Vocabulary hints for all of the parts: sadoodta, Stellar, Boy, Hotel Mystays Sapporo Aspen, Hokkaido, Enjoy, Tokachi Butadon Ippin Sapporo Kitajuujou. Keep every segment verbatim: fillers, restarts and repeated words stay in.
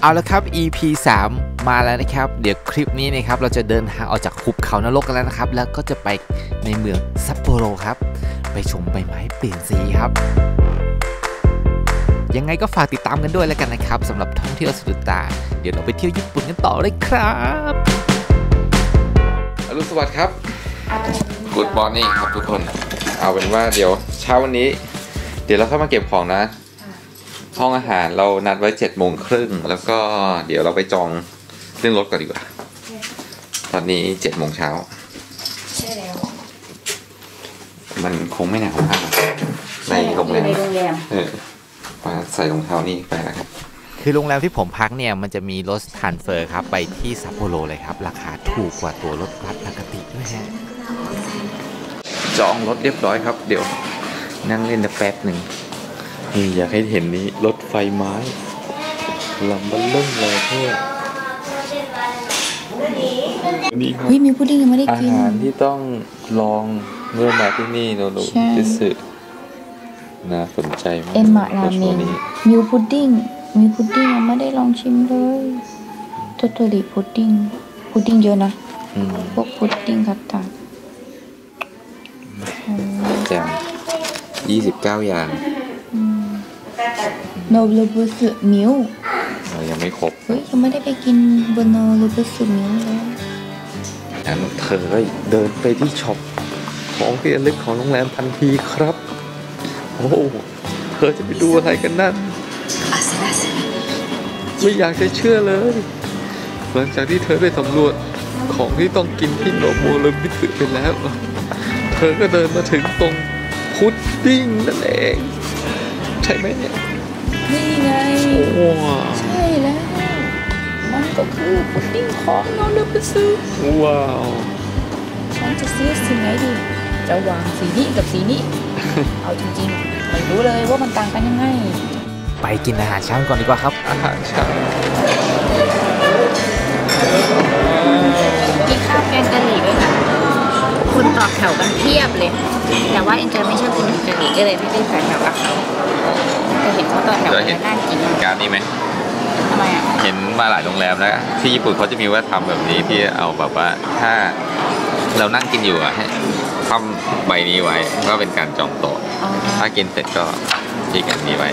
เอาละครับ อี พี สาม มาแล้วนะครับเดี๋ยวคลิปนี้นะครับเราจะเดินทางออกจากหุบเขานรกกันแล้วนะครับแล้วก็จะไปในเมืองซัปโปโรครับไปชมใบไม้เปลี่ยนสีครับยังไงก็ฝากติดตามกันด้วยแล้วกันนะครับสำหรับท่องเที่ยวสะดุดตาเดี๋ยวเราไปเที่ยวญี่ปุ่นกันต่อเลยครับอรุณสวัสดิ์ครับ Good morning ครับทุกคนเอาเป็นว่าเดี๋ยวเช้าวันนี้เดี๋ยวเราเข้ามาเก็บของนะห้องอาหารเรานัดไว้เจ็ดโมงครึ่งแล้วก็เดี๋ยวเราไปจองเรื่องรถก่อนดีกว่าตอนนี้เจ็ดโมงเช้าใช่แล้วมันคงไม่หนาวมากในโรงแรมเออมาใส่รองเท้านี่ไปนะครับคือโรงแรมที่ผมพักเนี่ยมันจะมีรถทรานสเฟอร์ครับไปที่ซัปโปโรเลยครับราคาถูกกว่าตัวรถบัสปกติด้วยฮะจองรถเรียบร้อยครับเดี๋ยวนั่งเล่นแป๊บหนึ่งอยากให้เห็นนี้รถไฟไม้ลำบัลเล่นอะไรเพื่อนี่ครับมีพุดดิ้งยังไม่ได้กินอาหารที่ต้องลองเมื่อมาที่นี่โนโนจิสึน่าสนใจมากเอ็มมะราเมงมิวพุดดิ้งมีพุดดิ้งยังไม่ได้ลองชิมเลยโตโตริพุดดิ้งพุดดิ้งเยอะนะพวกพุดดิ้งครับต่างแจมยี่สิบเก้าอย่างโนโรบุสึมิวยังไม่ครบเฮ้ยยังไม่ได้ไปกินบนโนโรบุสึมิวเลยแล้วเธอก็เดินไปที่ช็อปของที่ระลึกของโรงแรมทันทีครับโอ้เธอจะไปดูอะไรกันนั่นไม่อยากจะเชื่อเลยหลังจากที่เธอได้สำรวจของที่ต้องกินที่โนโมโรบุสึไปแล้วเธอก็เดินมาถึงตรงพุดดิ้งนั่นเองใช่ไหมเนี่ยนี่ไงใช่แล้วมันก็คือพุดดิ้งของโนโรบุสึว้าวฉันจะซื้อสีไหนดีจะวางสีนี้กับสีนี้ เอาจริงๆไม่รู้เลยว่ามันต่างกันยังไงไปกินอาหารเช้าก่อนดีกว่าครับอาหารเช้ากินข้าวแกงกะหรี่ด้วยค่ะคนต่อแถวกันเพียบเลยแต่ว่าเอ็นเจอไม่ใช่คนกินกะหรี่ก็เลยไม่ได้ใส่แถวกับเขาแต่เห็นเขาต่อแถวกันน่ากินการนี้ไหมทำไมอ่ะเห็นมาหลายโรงแรมแล้วที่ญี่ปุ่นเขาจะมีว่าทำแบบนี้ที่เอาแบบว่าถ้าเรานั่งกินอยู่อะให้ทำใบนี้ไว้ก็เป็นการจองโต๊ะถ้ากินเสร็จก็อีกอันนี้ไว้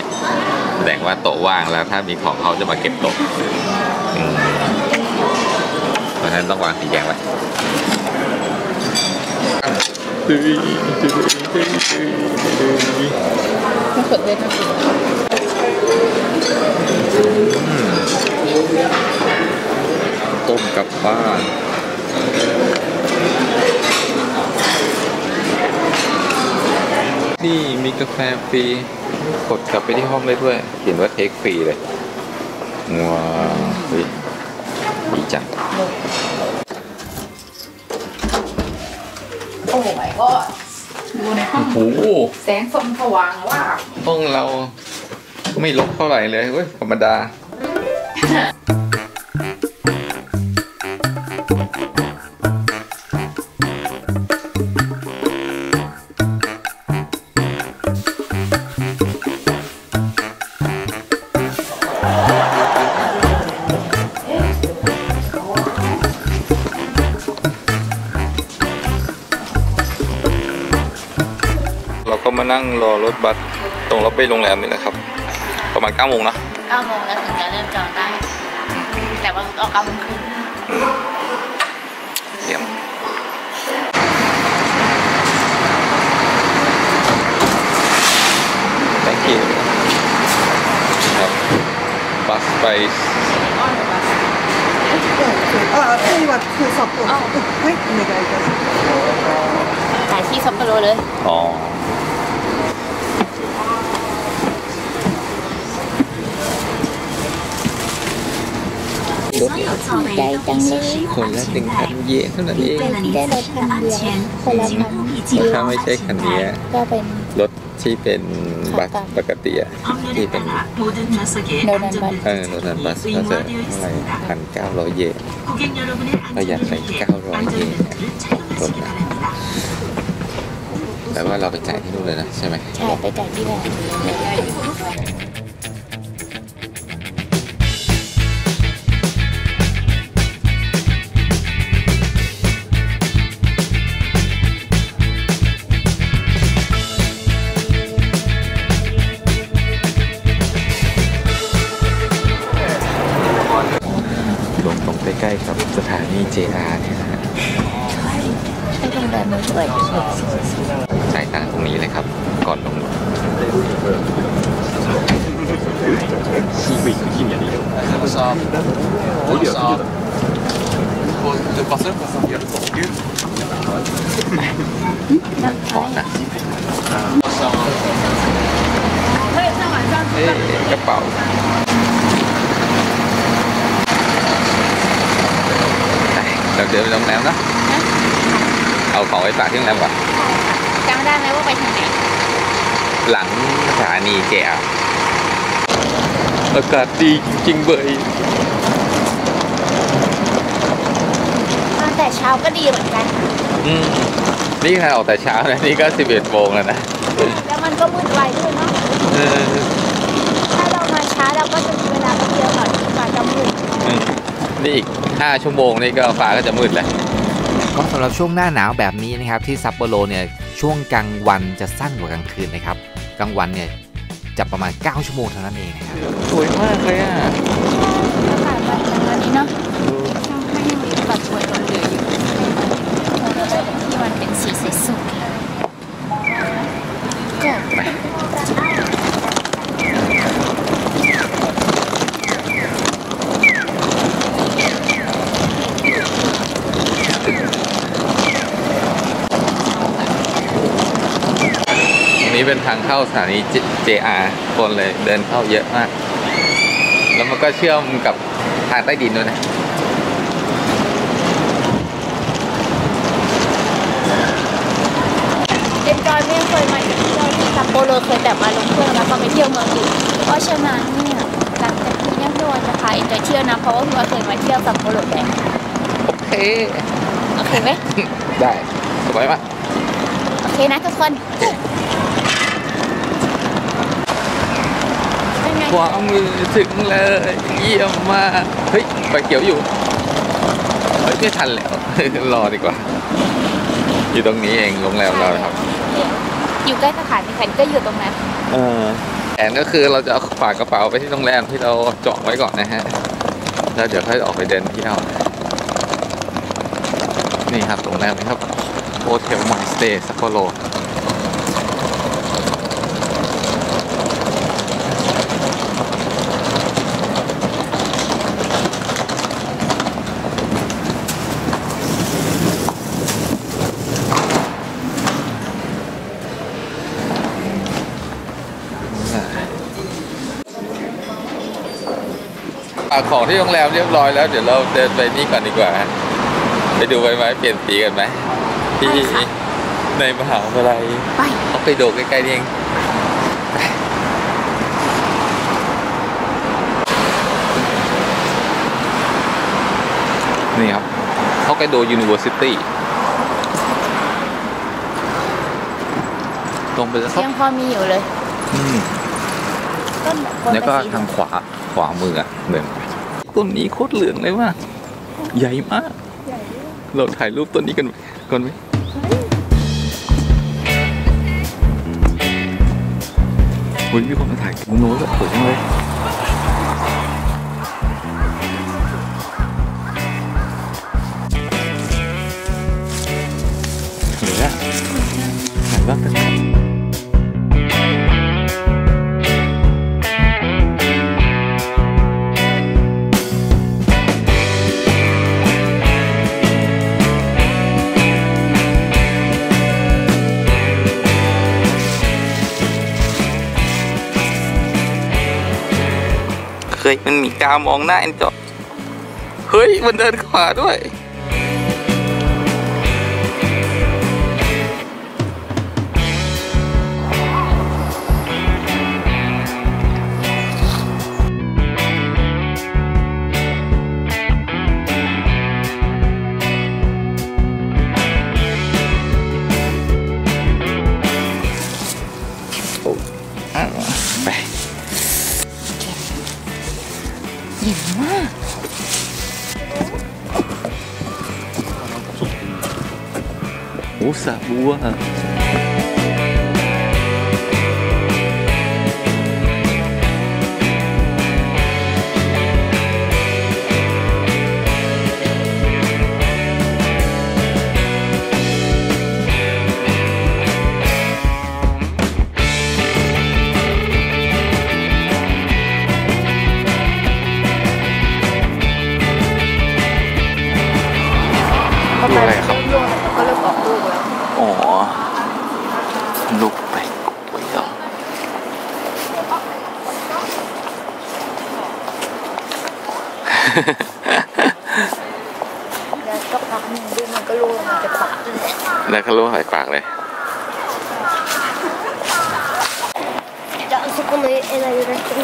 แสดงว่าโต๊ะว่างแล้วถ้ามีของเขาจะมาเก็บโต๊ะเพราะฉะนั้นต้องวางสีแดงไว้ไม่สดเลยนะต้มกับบ้านนี่มีกาแฟฟรีกดกลับไปที่ห้องได้ด้วยเห็นว่าเทคฟรีเลยว้าวดีจังโอ้ my god ดูในห้องแสงสว่างว่าห้องเราไม่รกเท่าไหร่เลยเว้ยธรรมดามานั่งรอรถบัสตรงรถไปโรงแรมนี่แหละครับประมาณเก้าโมงนะเก้าโมงแล้วถึงจะเริ่มจองได้แต่ว่าออกเก้าโมงครึ่งเยี่ยมแตงกี้ครับบัสไปเออที่วัดคือสอบตัวเฮ้ยไม่ได้ก็แต่ที่ซัปโปโรเลยอ๋อใจจังเลยคนละหนึ่งพันเยนเท่านั้นเองได้รถคันเดียวคนละพันถ้าไม่ใช่คันนี้ก็เป็นรถที่เป็นบัสปกติอะที่เป็นโดนันบัสเออโดนันบัสก็จะอะไรพันเก้าร้อยเยนประหยัดไปเก้าร้อยเยนรถนะแต่ว่าเราไปจ่ายที่นู่นเลยนะใช่ไหมใช่ไปจ่ายที่นู่น ใกล้กับสถานี เจ อาร์ เนี่ยนะฮะใช่ใช่ตรงนั้นเลยจ่ายตังค์ตรงนี้เลยครับก่อนลงรถชีวิตกินอย่างเดียวโอ้ยเดี๋ยวขอนะเอ๊ะกระเป๋าเราเดินไปโรงแรมเนาะเอาของไปฝากที่โรงแรมก่อนจำได้ไหมว่าไปทางไหนหลังสถานีแกะอากาศดีจริงๆเบยตั้งแต่เช้าก็ดีเหมือนกันอืมนี่ค่ะออกแต่เช้านะนี่ก็สิบเอ็ดโมงแล้วนะแล้วมันก็มืดไวด้วยเนาะถ้าเรามาช้าเราก็จะมีเวลาไปเที่ยวหน่อยฟ้าจะมืดนี่อีกห้าชั่วโมงนี่ก็ฟ้าก็จะมืดแหละก็สำหรับช่วงหน้าหนาวแบบนี้นะครับที่ซัปโปโรเนี่ยช่วงกลางวันจะสั้นกว่ากลางคืนนะครับกลางวันเนี่ยจับประมาณเก้าชั่วโมงเท่านั้นเองนะครับสวยมากเลยอ่ะอากาศแบบนี้เนาะไม่ยังมีแบบสวยเหลืออยู่ที่มันเป็นสีสวยสุดก็นี่เป็นทางเข้าสถานี เจ อาร์ คนเลยเดินเข้าเยอะมากแล้วมันก็เชื่อมกับทางใต้ดินด้วยนะเด็กจอยไม่เคยมาอยู่ที่ซัปโปโรเคยแต่มาลงเครื่องแล้วก็ไปเที่ยวเมืองอื่นเพราะฉะนั้นเนี่ยหลังจากที่ยังโดนจะพาเอ็นจอยเที่ยวนะเพราะว่าเราเคยมาเที่ยวซัปโปโรแล้วโอเคโอเคไหมได้สบายมากโอเคนะทุกคนขวามือถึงเลยเยี่ยมมากเฮ้ยไฟเขียวอยู่เฮ้ยไม่ทันแล้วรอดีกว่าอยู่ตรงนี้เองโรงแรมเราครับอยู่ใกล้สถานีแขนก็อยู่ตรงนั้นเออแขนก็คือเราจะเอาฝากกระเป๋าไปที่โรงแรมที่เราจองไว้ก่อนนะฮะแล้วเดี๋ยวค่อยออกไปเดินเที่ยวนี่ครับโรงแรมนี้ครับโฮเทลมายสเตย์ซัปโปโรของที่โรงแรมเรียบร้อยแล้วเดี๋ยวเราเดินไปนี่ก่อนดีกว่าไปดูใบไม้เปลี่ยนสีกันไหมที่ในมหาวิทยาลัยเขาไปดูใกล้ๆนี่เองนี่ครับเขาไปดู University ตรงไปแล้วยังพอมีอยู่เลยแล้วก็ทางขวาขวามืออ่ะเดินต้นนี้โคตรเหลืองเลยว่ะใหญ่มากเราถ่ายรูปต้นนี้กันก่อนไหมคุณมีคนมาถ่ายมุมนู้นแบบสวยจังเลยเหลือถ่ายบ้างกันเฮ้ยมันมีกาวมองหน้าเอ็นจอยเฮ้ยมันเดินขวาด้วยโอ้สาบัวฮะ อยู่ไหนครับก็เลยบอกลูกแล้วอ๋อลูกไปกูยอมแล้วก็พักหนึ่งด้วยมันก็รู้มันจะปากแล้วก็รู้หายปากเลยจะเอาสักคนเลยอะไรอยู่ในตู้เ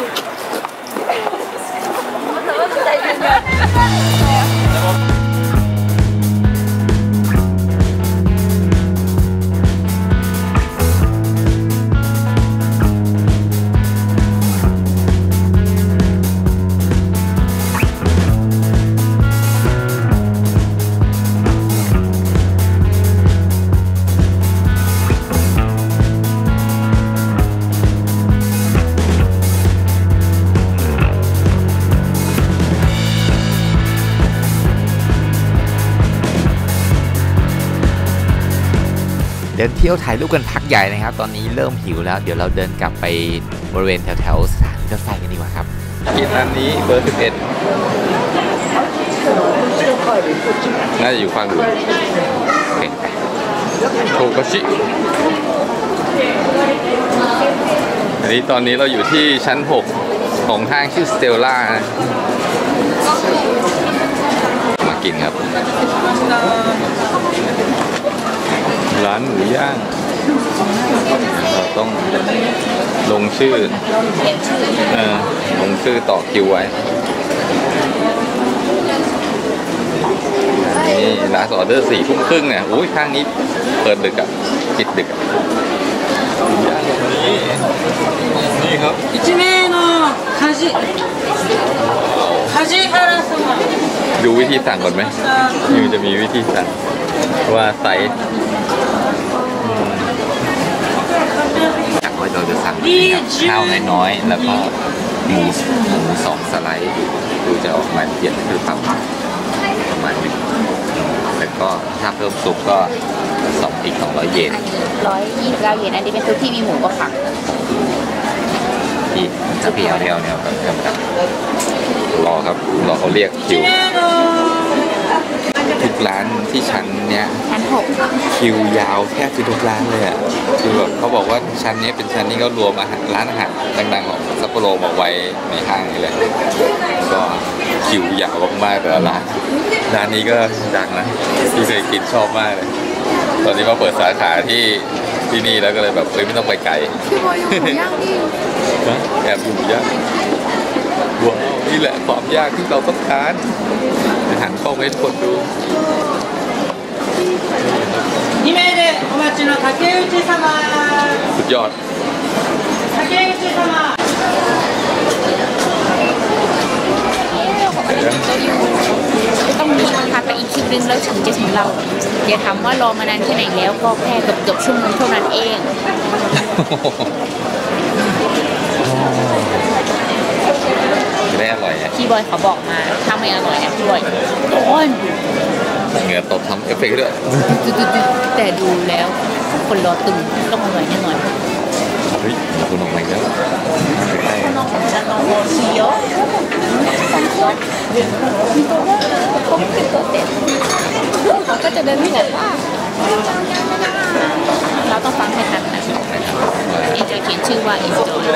ดินเที่ยวถ่ายรูปกันพักใหญ่นะครับตอนนี้เริ่มหิวแล้วเดี๋ยวเราเดินกลับไปบริเวณแถวๆสถานีรถไฟกันดีกว่าครับกินร้านนี้เบอร์สิบเอ็ดน่าจะอยู่ฝั่งนู้นโทกัชิอันนี้ตอนนี้เราอยู่ที่ชั้นหกของห้างชื่อ Stellar มากินครับร้านหมูย่างเราต้องลงชื่อเออลงชื่อต่อคิวไว้นี่ร้านออเดอร์สี่ทุ่มครึ่งเนี่ยอุ้ยข้างนี้เปิดดึกอ่ะปิดดึกอ่ะย่างตรงนี้นี่ครับดูวิธีสั่งก่อนไหมยูจะมีวิธีสั่งว่าไซส์ว่าเราจะสั่งข้าวน้อยๆแล้วก็หมูหมูสองสไลด์ดูจะออกมาเปลี่ยนคือประมาณประมาณนี้แล้วก็ถ้าเพิ่มซุปก็สองอีกสองร้อยเยนร้อยยี่สิบเก้าเยนอันนี้เป็นซุปที่มีหมูกับผักอีกจะเปลี่ยนเร็วเนี่ยครับครับรอครับรอเขาเรียกคิวทุกร้านที่ชั้นเนี้ยชั้นหกคิวยาวแทบจะทุกร้านเลยอ่ะคือแบบเขาบอกว่าชั้นนี้เป็นชั้นนี้ก็รวมอาหารร้านอาหารดังๆของซัปโปโรมาไว้ในห้างนี่แหละก็คิวยาวมากๆแต่ละร้านร้านนี้ก็ดังนะที่เคยกินชอบมากเลยตอนนี้มาเปิดสาขาที่ที่นี่แล้วก็เลยแบบเฮ้ยไม่ต้องไปไกลพี่บอยอยู่หมูย่างดิแอบอยู่หมูย่างนี่แหละความยากที่เราต้องการอาหารเข้าให้คนดูสุดยอดต้องมีคนพาไปอีกคลิปนึงแล้วถึงจะถึงเราอย่าถามว่ารอมานานแค่ไหนแล้วก็แค่เกือบๆชั่วโมงเท่านั้นเองไม่อร่อยพี่บอยเขาบอกมาถ้าไม่อร่อยนะพี่บอยโอ้ยเหงื่อตกทำเอฟเฟกต์ด้วยแต่ดูแล้วคนรอตึงต้องอร่อยแน่นอนเฮ้ยคุณออกมาแล้วคุณออกมาแล้วโอ้ยเยอะเขาก็จะเดินไม่หยุดว่าเราต้องฟังให้ทันนะเอเจเขียนชื่อว่าอินโดอ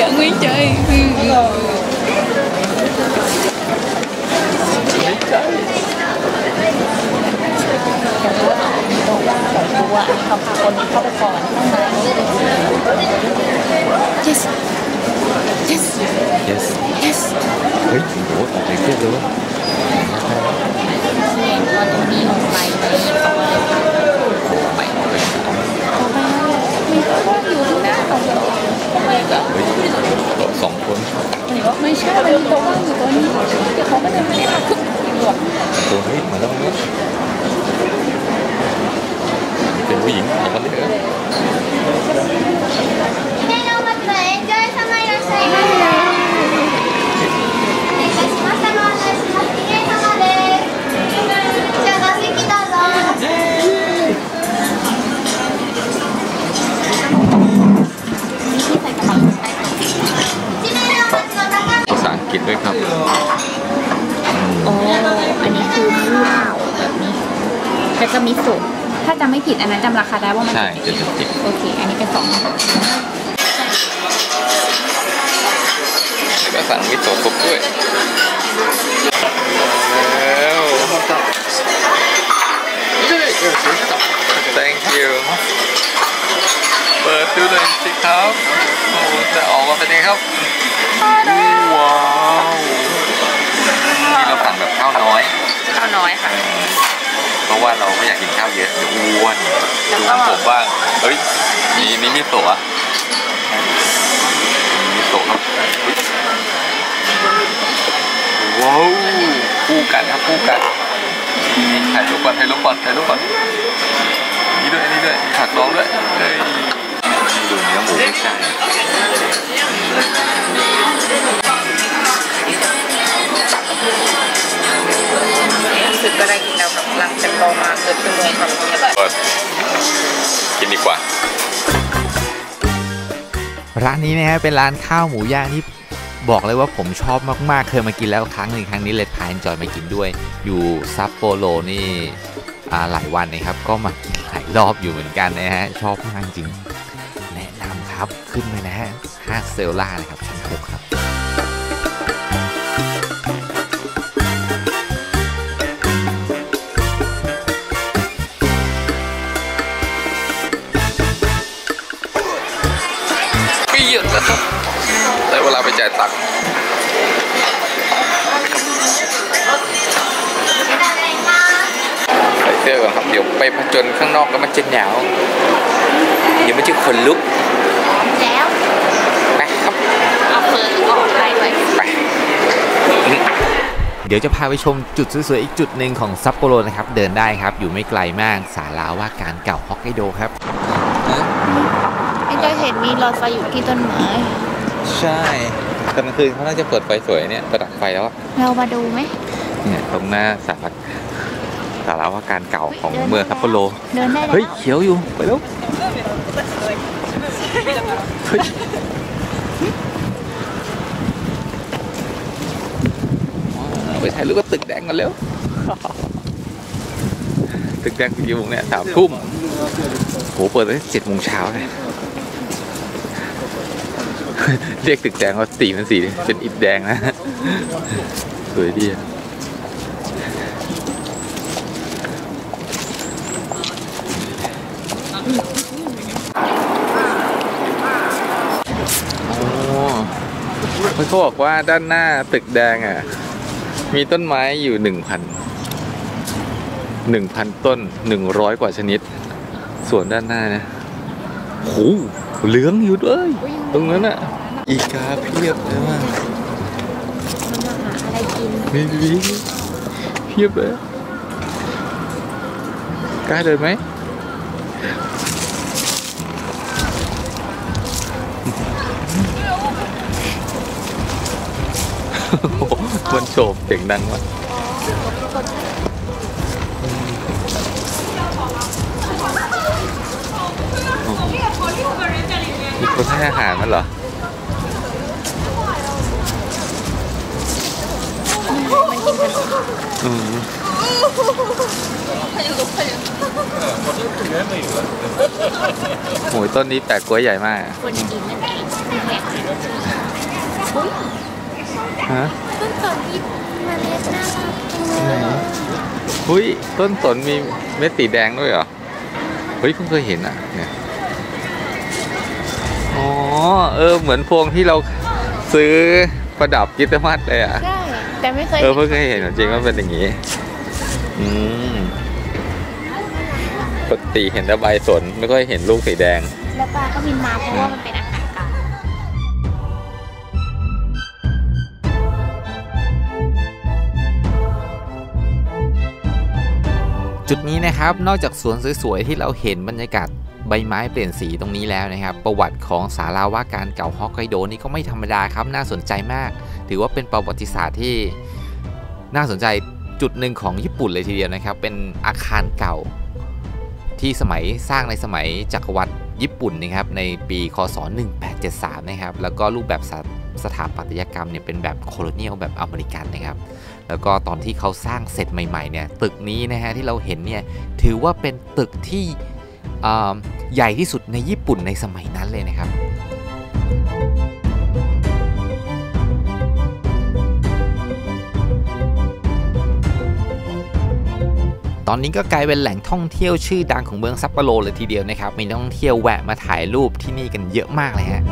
ย่าไม่ใจว่าเขาพาคนเข้าไปก่อนข้างใน yes yes yes yes เฮ้ยโอ้โหอะไรเกิดเลยวะตอนนี้ลงไปไปไปมีคนอยู่หน้าของเราสองคนไม่ใช่มันมีตัวว่างอยู่ตัวนี้เดี๋ยวเขาก็จะไม่ได้ขึ้นตัวนี้มาแล้วเป็นผู้หญิงเขาเรียกอะไร ก็มิโซะถ้าจำไม่ผิดอันนั้นจำราคาได้ว่ามันใช่เจ็ดสิบเจ็ดโอเคอันนี้เป็นสองแล้วก็สั่งมิโซะซุปด้วยแล้วthank you เปิดดูเลยสิครับโอ้จะออกมาเป็นยังไงครับว้าวนี่เราสั่งแบบข้าวน้อยข้าวน้อยค่ะเพราะว่าเราไม่อยากกินข้าวเยอะเดี๋ยวอ้วนดูน้ำผมบ้างเฮ้ยนี่นี่มิโซะมิโซะครับว้าวคู่กันครับคู่กันถ่ายรูปก่อนถ่ายรูปก่อนถ่ายรูปก่อนนี่ด้วยนี่ด้วยผักดองด้วยดูเนื้อหมูไม่ใช่รู้สึกก็ได้กินแล้วกับลังเป็นโตมาเกิดขึ้นเลยครับกินดีกว่าร้านนี้นะฮะเป็นร้านข้าวหมูย่างที่บอกเลยว่าผมชอบมากๆเคยมากินแล้วครั้งหนึ่งครั้งนี้เลยพาจอยมากินด้วยอยู่ซัปโปโรนี่หลายวันนะครับก็มากินหลายรอบอยู่เหมือนกันนะฮะชอบมากจริงแนะนำครับขึ้นไปนะฮะห้างเซลล่านะครับชั้นหกครับไม่หยุดแล้วครับได้เวลาไปจ่ายตังค์เดี๋ยวครับเดี๋ยวไปผจญข้างนอกแล้วมันจะหนาวเดี๋ยวมันจะขนลุกแล้วไปครับเอาเฟอร์หรือว่าของไทยด้วยไปเดี๋ยวจะพาไปชมจุดสวยๆอีกจุดหนึ่งของซัปโปโรนะครับเดินได้ครับอยู่ไม่ไกลมากศาลาว่าการเก่าฮอกไกโดครับไอ้เจ้าเห็นมีหลอดไฟอยู่ที่ต้นไม้ใช่กลางคืนเขาน่าจะเปิดไฟสวยเนี่ยประดับไฟแล้วเรามาดูไหมเนี่ยตรงหน้าศาลาสาราว่าการเก่าของเมืองซัปโปโรเฮ้ยเขียวอยู่ไปแล้วไปถ่ายรูปกับตึกแดงกันแล้วตึกแดงกี่โมงเนี่ยสามทุ่มโหเปิดตั้งเจ็ดโมงเช้าเลยเรียกตึกแดงว่าสีมันสีเป็นอิฐแดงนะสวยดีเขาบอกว่าด้านหน้าตึกแดงอ่ะมีต้นไม้อยู่หนึ่งพันหนึ่งพันต้นหนึ่งร้อยกว่าชนิดส่วนด้านหน้านะโหเหลืองอยู่ด้วยตรงนั้นอ่ะอีกาเพียบเลยว่ะนี่ดูดิเพียบเลยกล้าเดินไหมมันโฉบเสียงดังว่ะมีคนให้อาหารมันเหรออืมโอ้ยต้นนี้แปลกกล้วยใหญ่มากฮะต้นสนมีเมล็ดน่ารักเลยเฮ้ยต้นสนมีเม็ดสีแดงด้วยเหรอเฮ้ยเพิ่งเคยเห็นอ่ะเนี่ยอ๋อเออเหมือนพวงที่เราซื้อประดับกิตมัดเลยอ่ะใช่แต่ไม่เคยเออเพิ่งเคยเห็นจริงว่าเป็นอย่างนี้อืมปกติเห็นแต่ใบสนไม่ค่อยเห็นลูกสีแดงแล้วปลาก็บินมาเพราะว่ามันเป็นจุดนี้นะครับนอกจากสวนสวยๆที่เราเห็นบรรยากาศใบไม้เปลี่ยนสีตรงนี้แล้วนะครับประวัติของศาลาว่าการเก่าฮอกไกโดนี่ก็ไม่ธรรมดาครับน่าสนใจมากถือว่าเป็นประวัติศาสตร์ที่น่าสนใจจุดหนึ่งของญี่ปุ่นเลยทีเดียวนะครับเป็นอาคารเก่าที่สมัยสร้างในสมัยจักรวรรดิญี่ปุ่นนะครับในปีค.ศ.หนึ่งพันแปดร้อยเจ็ดสิบสามนะครับแล้วก็รูปแบบสถาปัตยกรรมเนี่ยเป็นแบบโคโลเนียลแบบอเมริกันนะครับ แล้วก็ตอนที่เขาสร้างเสร็จใหม่ๆเนี่ยตึกนี้นะฮะที่เราเห็นเนี่ยถือว่าเป็นตึกที่ใหญ่ที่สุดในญี่ปุ่นในสมัยนั้นเลยนะครับตอนนี้ก็กลายเป็นแหล่งท่องเที่ยวชื่อดังของเมืองซัปโปโรเลยทีเดียวนะครับมีนักท่องเที่ยวแวะมาถ่ายรูปที่นี่กันเยอะมากเลยฮะ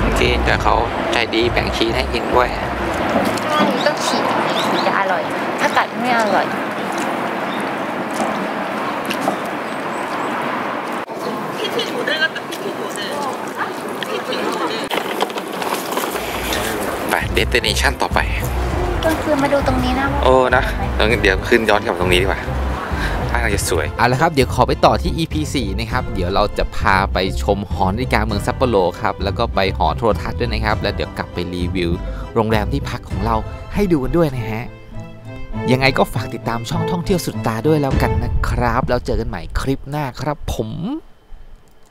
เมื่อกี้แต่เขาใจดีแบ่งชีสให้กินด้วยต้องฉีดถึงจะอร่อยถ้ากัดไม่อร่อยไปเดสติเนชั่นต่อไปก็คือมาดูตรงนี้นะโอ้นะเดี๋ยวขึ้นย้อนกลับตรงนี้ดีกว่าน่าจะสวยเอาละครับเดี๋ยวขอไปต่อที่ อี พี สี่ นะครับเดี๋ยวเราจะพาไปชมหอนาฬิกาเมืองซัปโปโรครับแล้วก็ไปหอโทรทัศน์ด้วยนะครับแล้วเดี๋ยวกลับไปรีวิวโรงแรมที่พักของเราให้ดูกันด้วยนะฮะยังไงก็ฝากติดตามช่องท่องเที่ยวสุดตาด้วยแล้วกันนะครับแล้วเจอกันใหม่คลิปหน้าครับผม